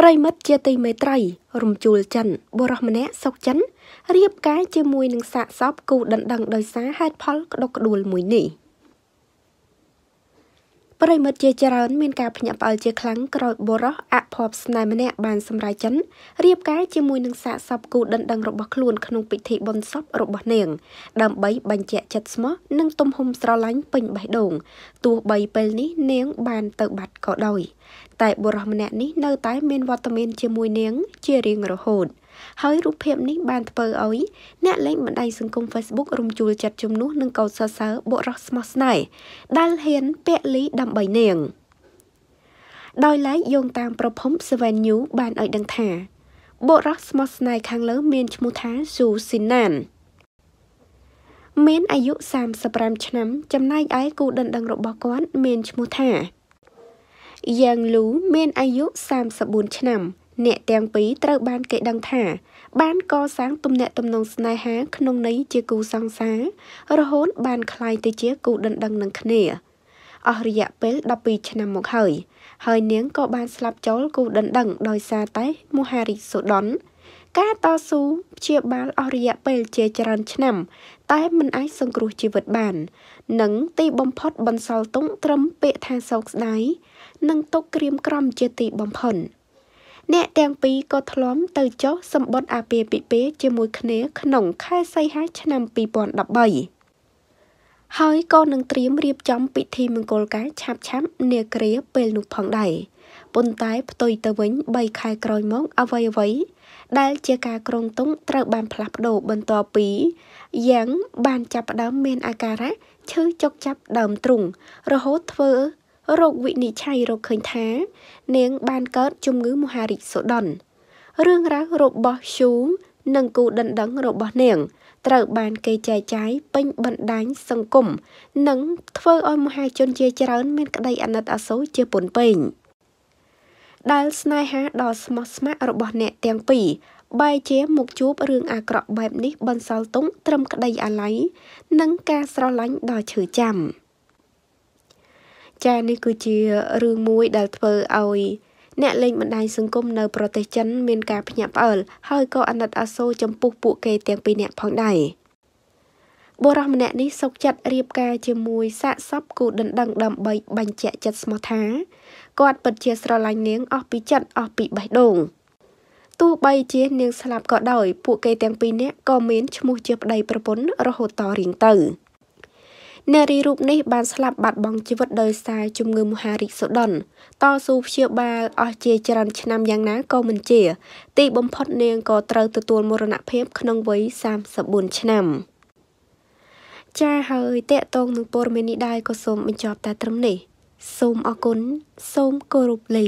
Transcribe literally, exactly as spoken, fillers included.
ប្រិមិត្តជាទីមេត្រីរំជួលចិនបុរសម្នាក់សោកចិនរៀបការជាមួយនឹងសាកសពគូដណ្ដឹងដោយសារហេតុផលក្តុកក្តួលមួយនេះ តែបុរសម្នាក់នេះនៅតែមានវត្តមានជាមួយនាងជារៀងរហូតហើយរូបភាពនេះបានធ្វើឲ្យអ្នកលេងបណ្ដាញសង្គម Facebook រំជួលចិត្តជំនួសនឹងកោតសរសើរបុរសស្មោះស្នេហ៍ដែលហ៊ានពលីដើម្បីនាងដោយឡែកយោងតាមប្រភព Seven News បានឲ្យដឹងថាបុរសស្មោះស្នេហ៍ខាងលើមានឈ្មោះថា Su Sinan មានអាយុ សាមសិបប្រាំ ឆ្នាំចំណែកឯគូដណ្ដឹងរបស់គាត់មានឈ្មោះថា Yang Lu មានអាយុ សាមសិបបួន ឆ្នាំអ្នកទាំងពីរត្រូវបានគេដឹងថាបានកសាងទំនាក់ទំនងស្នេហាក្នុងន័យជាគូសង្សាររហូតបានក្លាយទៅជាគូដណ្ដឹងនឹងគ្នាអស់រយៈពេល ដប់ពីរ ឆ្នាំមកហើយហើយនាងក៏បានស្លាប់ចោលគូដណ្ដឹងដោយសារតែមហារីកសូដនការតស៊ូព្យាបាលអស់រយៈពេលជាច្រើនឆ្នាំតែមិនអាចសង្គ្រោះជីវិតបាននិងទីបំផុតបន្សល់ទុកត្រឹមពាក្យថាសោកស្ដាយ នឹងទុកក្រៀមក្រំជាទីបំផុនអ្នកទាំងពីរក៏ធ្លាប់ទៅចុះសម្បត្តិអាពាហ៍ពិពាហ៍ជាមួយគ្នាក្នុងខែសីហាឆ្នាំ រោគវិនិច្ឆ័យរោគឃើញថានាងបានកើតជំងឺមហារីកសូដនរឿងរ៉ាវរបស់ស៊ូនិងគូដណ្ដឹងរបស់នាងត្រូវបានគេចែកចាយពេញបណ្ដាញសង្គមនិងធ្វើឲ្យមហាជនជាច្រើនមានក្តីអាណិតអាសូរជាពន់ពេញ ចានេះគឺជារឿងមួយដែលធ្វើឲ្យអ្នកលេងបណ្ដាញសង្គមនៅប្រទេសចិនមានការភ្ញាក់ផ្អើលហើយក៏អាណិតអាសូរចំពោះពួកគេទាំងពីរនាក់ផងដែរបុរសម្នាក់នេះសោកចិត្តរៀបការជាមួយសាកសពគូដណ្ដឹងដើម្បីបញ្ជាក់ចិត្តស្មោះថាគាត់ពិតជាស្រឡាញ់នាងអស់ពីចិត្តអស់ពីបេះដូងទោះបីជានាងស្លាប់ក៏ដោយពួកគេទាំងពីរនាក់ក៏មានឈ្មោះជាប្តីប្រពន្ធរហូតតរៀងទៅ អ្នករីរូបនេះបានស្លាប់បាត់បង់ជីវិតដោយសារជំងឺមហារីកសូដនតស៊ូព្យាបាលអស់ជាច្រើនឆ្នាំយ៉ាងណាក៏មិនជាទីបំផុតនាងក៏ត្រូវទទួលមរណភាពក្នុងវ័យ សាមសិបបួន ឆ្នាំចា៎ហើយតេតងនឹងព័ត៌មាននេះដែរក៏សូមបញ្ចប់តែត្រឹមនេះសូមអរគុណសូមគោរពលា